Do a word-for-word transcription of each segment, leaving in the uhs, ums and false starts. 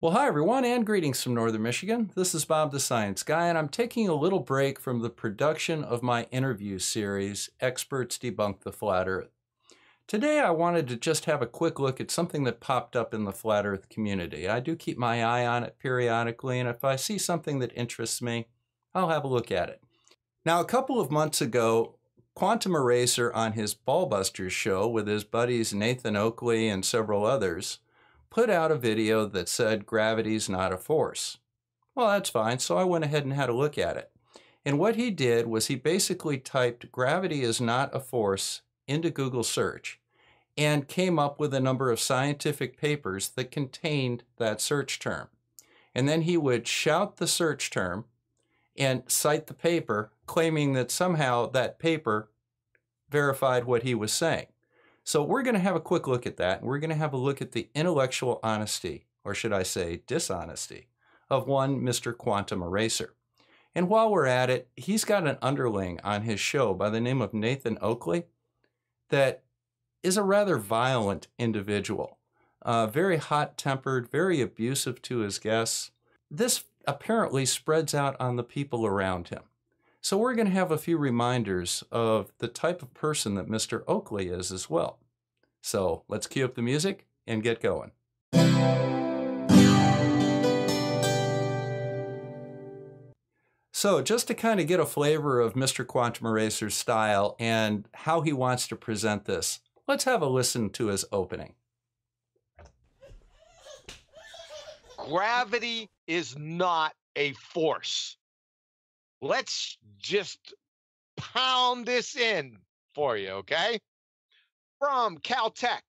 Well, hi everyone, and greetings from Northern Michigan. This is Bob the Science Guy, and I'm taking a little break from the production of my interview series, Experts Debunk the Flat Earth. Today, I wanted to just have a quick look at something that popped up in the Flat Earth community. I do keep my eye on it periodically, and if I see something that interests me, I'll have a look at it. Now, a couple of months ago, Quantum Eraser on his Ball Busters show with his buddies Nathan Oakley and several others put out a video that said gravity's not a force. Well, that's fine, so I went ahead and had a look at it. And what he did was he basically typed gravity is not a force into Google search and came up with a number of scientific papers that contained that search term. And then he would shout the search term and cite the paper, claiming that somehow that paper verified what he was saying. So we're going to have a quick look at that, and we're going to have a look at the intellectual honesty, or should I say dishonesty, of one Mister Quantum Eraser. And while we're at it, he's got an underling on his show by the name of Nathan Oakley that is a rather violent individual, uh, very hot-tempered, very abusive to his guests. This apparently spreads out on the people around him. So we're going to have a few reminders of the type of person that Mister Oakley is as well. So let's cue up the music and get going. So just to kind of get a flavor of Mister Quantum Eraser's style and how he wants to present this, let's have a listen to his opening. Gravity is not a force. Let's just pound this in for you, okay? From Caltech,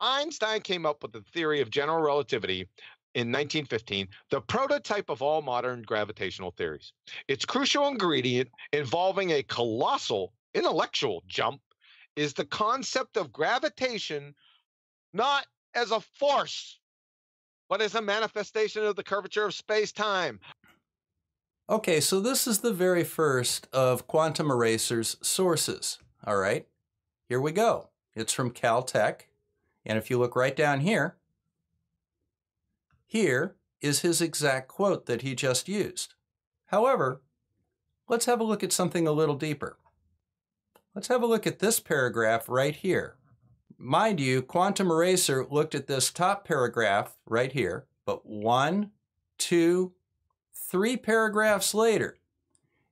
Einstein came up with the theory of general relativity in nineteen fifteen, the prototype of all modern gravitational theories. Its crucial ingredient, involving a colossal intellectual jump, is the concept of gravitation not as a force, but as a manifestation of the curvature of space-time. Okay, so this is the very first of Quantum Eraser's sources, all right? Here we go. It's from Caltech, and if you look right down here, here is his exact quote that he just used. However, let's have a look at something a little deeper. Let's have a look at this paragraph right here. Mind you, Quantum Eraser looked at this top paragraph right here, but one, two, three paragraphs later,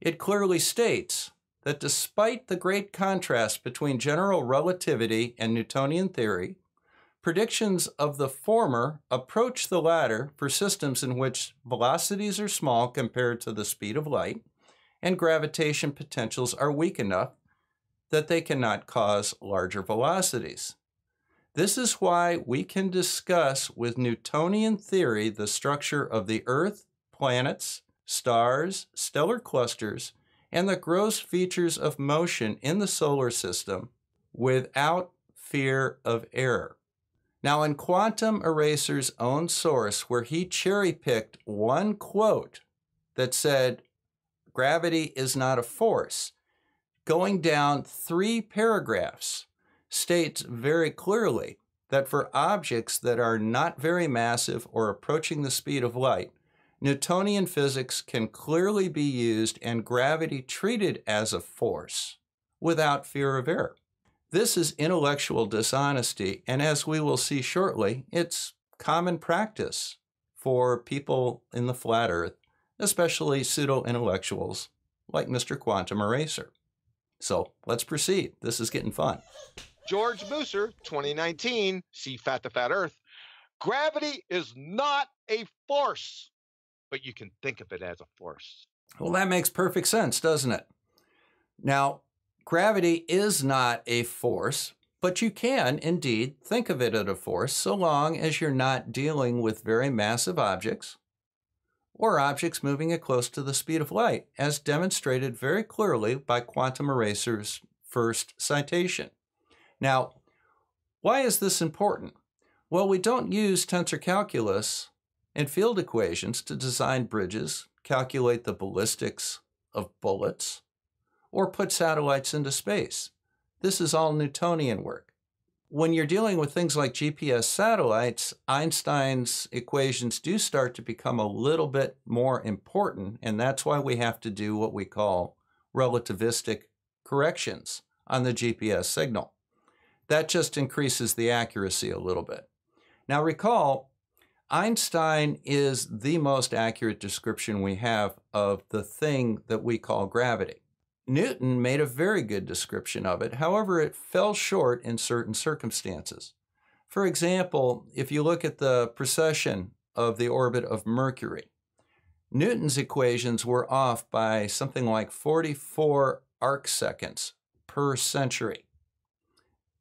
it clearly states that despite the great contrast between general relativity and Newtonian theory, predictions of the former approach the latter for systems in which velocities are small compared to the speed of light, and gravitation potentials are weak enough that they cannot cause larger velocities. This is why we can discuss with Newtonian theory the structure of the Earth, planets, stars, stellar clusters, and the gross features of motion in the solar system without fear of error. Now, in Quantum Eraser's own source, where he cherry-picked one quote that said, gravity is not a force, going down three paragraphs, states very clearly that for objects that are not very massive or approaching the speed of light, Newtonian physics can clearly be used and gravity treated as a force without fear of error. This is intellectual dishonesty, and as we will see shortly, it's common practice for people in the flat earth, especially pseudo-intellectuals like Mister Quantum Eraser. So let's proceed. This is getting fun. George Mooser, twenty nineteen, see Fat to Fat Earth. Gravity is not a force, but you can think of it as a force. Well, that makes perfect sense, doesn't it? Now, gravity is not a force, but you can indeed think of it as a force so long as you're not dealing with very massive objects or objects moving at close to the speed of light, as demonstrated very clearly by Quantum Eraser's first citation. Now, why is this important? Well, we don't use tensor calculus and field equations to design bridges, calculate the ballistics of bullets, or put satellites into space. This is all Newtonian work. when you're dealing with things like G P S satellites, Einstein's equations do start to become a little bit more important, and that's why we have to do what we call relativistic corrections on the G P S signal. That just increases the accuracy a little bit. Now recall, Einstein is the most accurate description we have of the thing that we call gravity. Newton made a very good description of it. However, it fell short in certain circumstances. For example, if you look at the precession of the orbit of Mercury, Newton's equations were off by something like forty-four arc seconds per century.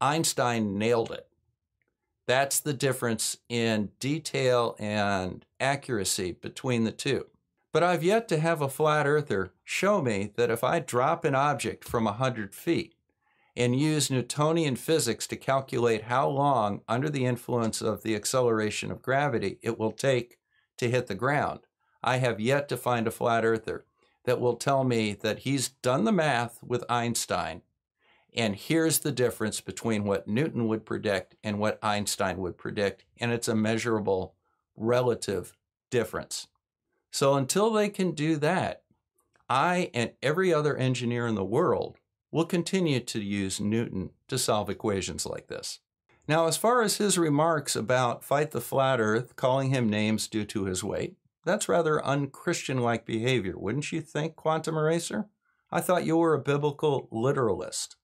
Einstein nailed it. That's the difference in detail and accuracy between the two. But I've yet to have a flat earther show me that if I drop an object from one hundred feet and use Newtonian physics to calculate how long, under the influence of the acceleration of gravity, it will take to hit the ground, I have yet to find a flat earther that will tell me that he's done the math with Einstein, and here's the difference between what Newton would predict and what Einstein would predict, and it's a measurable relative difference. So until they can do that, I and every other engineer in the world will continue to use Newton to solve equations like this. Now, as far as his remarks about Fight the Flat Earth, calling him names due to his weight, that's rather unchristian-like behavior, wouldn't you think, Quantum Eraser? I thought you were a biblical literalist.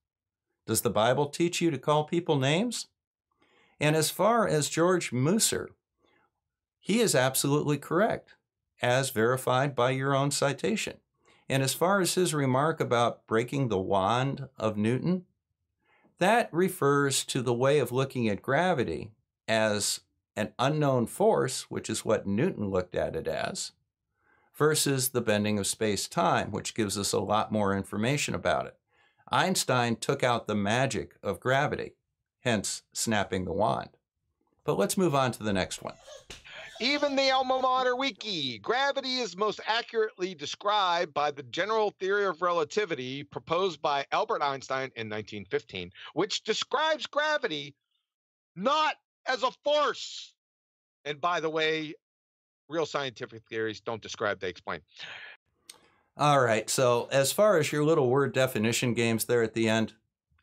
Does the Bible teach you to call people names? And as far as George Mooser, he is absolutely correct, as verified by your own citation. And as far as his remark about breaking the wand of Newton, that refers to the way of looking at gravity as an unknown force, which is what Newton looked at it as, versus the bending of space-time, which gives us a lot more information about it. Einstein took out the magic of gravity, hence snapping the wand. But let's move on to the next one. Even the alma mater wiki, gravity is most accurately described by the general theory of relativity proposed by Albert Einstein in nineteen fifteen, which describes gravity not as a force. And by the way, real scientific theories don't describe, they explain. All right, so as far as your little word definition games there at the end,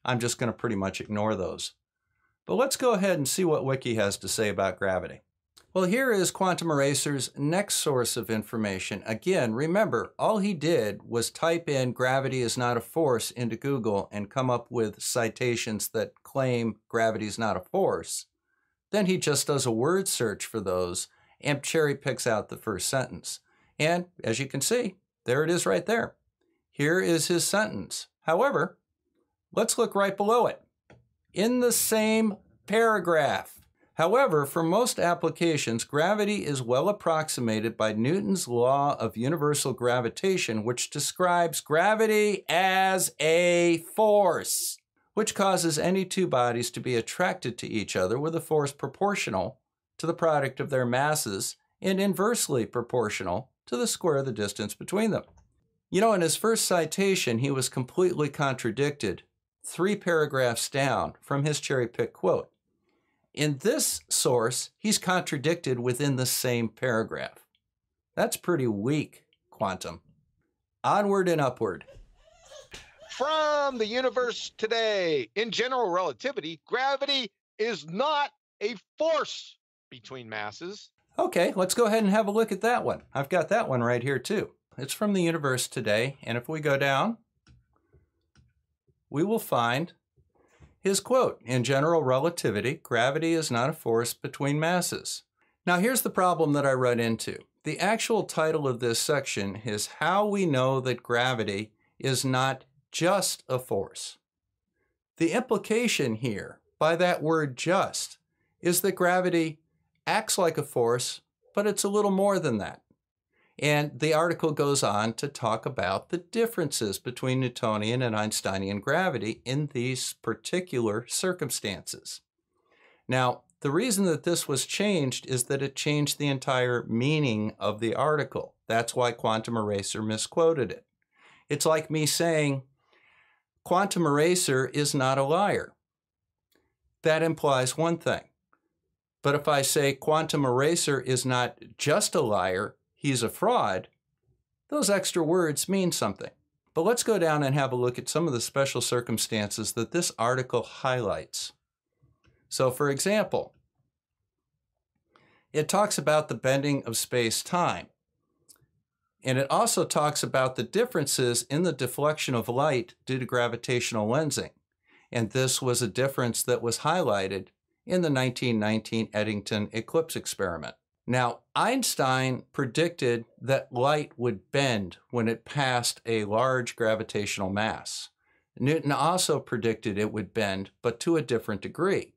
I'm just going to pretty much ignore those. But let's go ahead and see what Wiki has to say about gravity. Well, here is Quantum Eraser's next source of information. Again, remember, all he did was type in gravity is not a force into Google and come up with citations that claim gravity is not a force. Then he just does a word search for those and cherry picks out the first sentence. And as you can see, there it is right there. Here is his sentence. However, let's look right below it. In the same paragraph. However, for most applications, gravity is well approximated by Newton's law of universal gravitation, which describes gravity as a force, which causes any two bodies to be attracted to each other with a force proportional to the product of their masses and inversely proportional to the square of the distance between them. You know, in his first citation, he was completely contradicted three paragraphs down from his cherry-picked quote. In this source, he's contradicted within the same paragraph. That's pretty weak, Quantum. Onward and upward. From the universe today, in general relativity, gravity is not a force between masses. Okay, let's go ahead and have a look at that one. I've got that one right here too. It's from the universe today, and if we go down, we will find his quote, in general relativity, gravity is not a force between masses. Now here's the problem that I run into. The actual title of this section is How We Know That Gravity Is Not Just a Force. The implication here by that word just is that gravity acts like a force, but it's a little more than that. And the article goes on to talk about the differences between Newtonian and Einsteinian gravity in these particular circumstances. Now, the reason that this was changed is that it changed the entire meaning of the article. That's why Quantum Eraser misquoted it. It's like me saying, Quantum Eraser is not a liar. that implies one thing. But if I say Quantum Eraser is not just a liar, he's a fraud, those extra words mean something. But let's go down and have a look at some of the special circumstances that this article highlights. So for example, it talks about the bending of space-time. And it also talks about the differences in the deflection of light due to gravitational lensing. And this was a difference that was highlighted in the nineteen nineteen Eddington eclipse experiment. Now, Einstein predicted that light would bend when it passed a large gravitational mass. Newton also predicted it would bend, but to a different degree.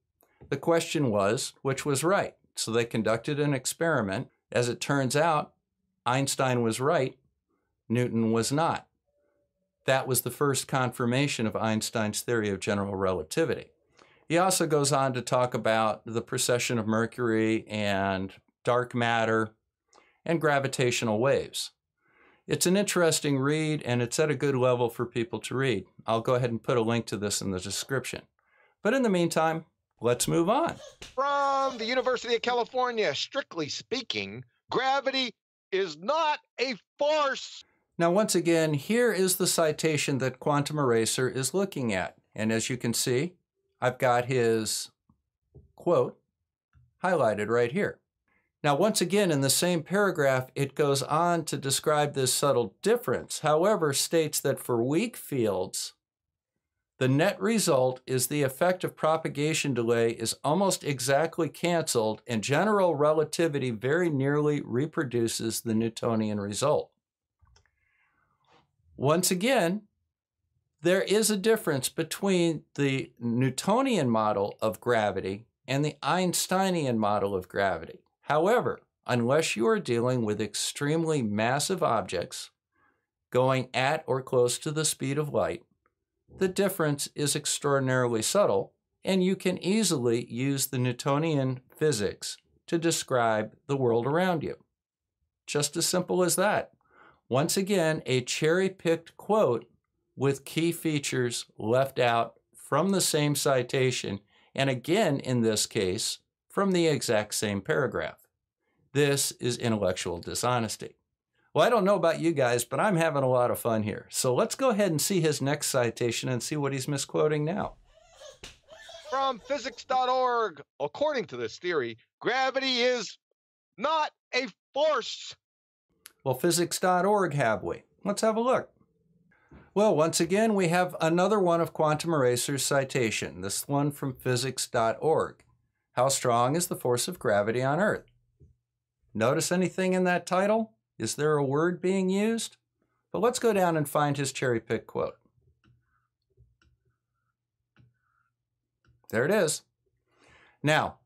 The question was, which was right? So they conducted an experiment. As it turns out, Einstein was right, Newton was not. That was the first confirmation of Einstein's theory of general relativity. He also goes on to talk about the precession of Mercury and dark matter and gravitational waves. It's an interesting read, and it's at a good level for people to read. I'll go ahead and put a link to this in the description. But in the meantime, let's move on. From the University of California, strictly speaking, gravity is not a force. Now, once again, here is the citation that Quantum Eraser is looking at. And as you can see, I've got his quote highlighted right here. Now, once again, in the same paragraph, it goes on to describe this subtle difference. However, states that for weak fields, the net result is the effect of propagation delay is almost exactly canceled, and general relativity very nearly reproduces the Newtonian result. Once again, there is a difference between the Newtonian model of gravity and the Einsteinian model of gravity. However, unless you are dealing with extremely massive objects going at or close to the speed of light, the difference is extraordinarily subtle, and you can easily use the Newtonian physics to describe the world around you. Just as simple as that. Once again, a cherry-picked quote with key features left out from the same citation, and again, in this case, from the exact same paragraph. This is intellectual dishonesty. Well, I don't know about you guys, but I'm having a lot of fun here. So let's go ahead and see his next citation and see what he's misquoting now. From physics dot org, according to this theory, gravity is not a force. Well, physics dot org, have we? Let's have a look. Well, once again, we have another one of Quantum Eraser's citation, this one from physics dot org. How strong is the force of gravity on Earth? Notice anything in that title? Is there a word being used? But let's go down and find his cherry-pick quote. There it is. Now,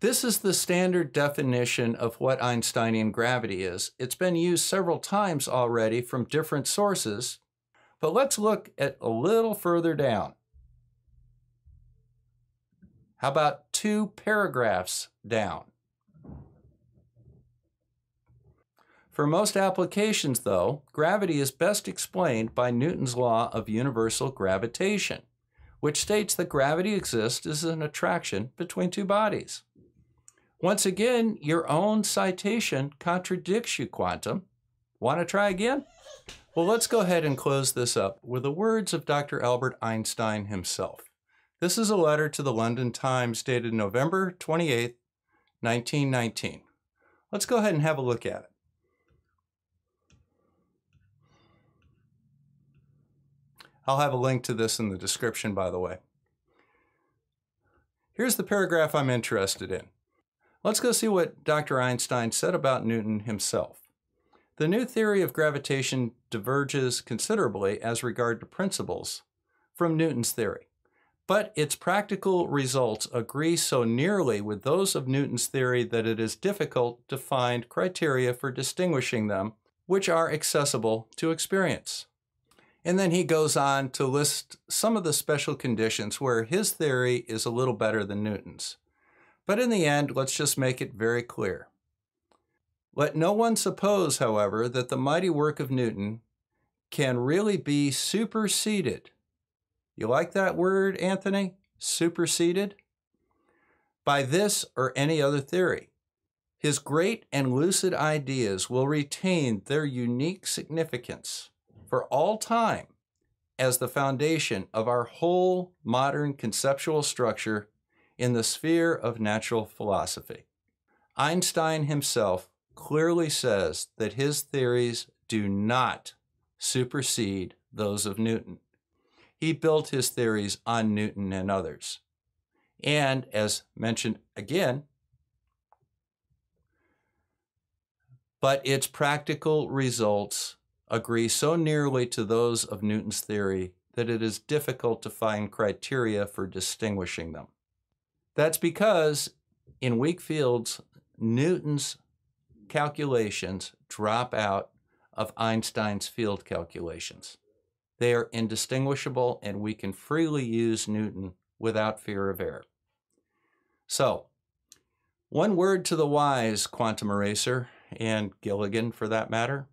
this is the standard definition of what Einsteinian gravity is. It's been used several times already from different sources, but let's look at a little further down. How about two paragraphs down? For most applications, though, gravity is best explained by Newton's law of universal gravitation, which states that gravity exists as an attraction between two bodies. Once again, your own citation contradicts you, Quantum. Want to try again? Well, let's go ahead and close this up with the words of Doctor Albert Einstein himself. This is a letter to the London Times dated November twenty-eighth, nineteen nineteen. Let's go ahead and have a look at it. I'll have a link to this in the description, by the way. Here's the paragraph I'm interested in. Let's go see what Doctor Einstein said about Newton himself. The new theory of gravitation diverges considerably as regard to principles from Newton's theory, but its practical results agree so nearly with those of Newton's theory that it is difficult to find criteria for distinguishing them, which are accessible to experience. And then he goes on to list some of the special conditions where his theory is a little better than Newton's. But in the end, let's just make it very clear. Let no one suppose, however, that the mighty work of Newton can really be superseded. You like that word, Anthony? Superseded? by this or any other theory. His great and lucid ideas will retain their unique significance for all time as the foundation of our whole modern conceptual structure in the sphere of natural philosophy. Einstein himself clearly says that his theories do not supersede those of Newton. He built his theories on Newton and others. And as mentioned again, but its practical results agree so nearly to those of Newton's theory that it is difficult to find criteria for distinguishing them. That's because in weak fields, Newton's calculations drop out of Einstein's field calculations. They are indistinguishable, and we can freely use Newton without fear of error. So, one word to the wise, Quantum Eraser, and Gilligan for that matter.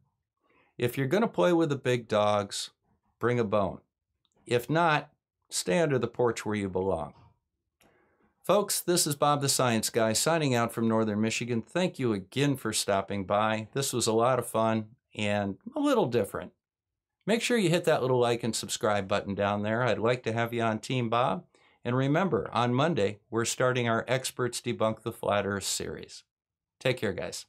If you're going to play with the big dogs, bring a bone. If not, stay under the porch where you belong. Folks, this is Bob the Science Guy signing out from Northern Michigan. Thank you again for stopping by. This was a lot of fun and a little different. Make sure you hit that little like and subscribe button down there. I'd like to have you on Team Bob. And remember, on Monday, we're starting our Experts Debunk the Flat Earth series. Take care, guys.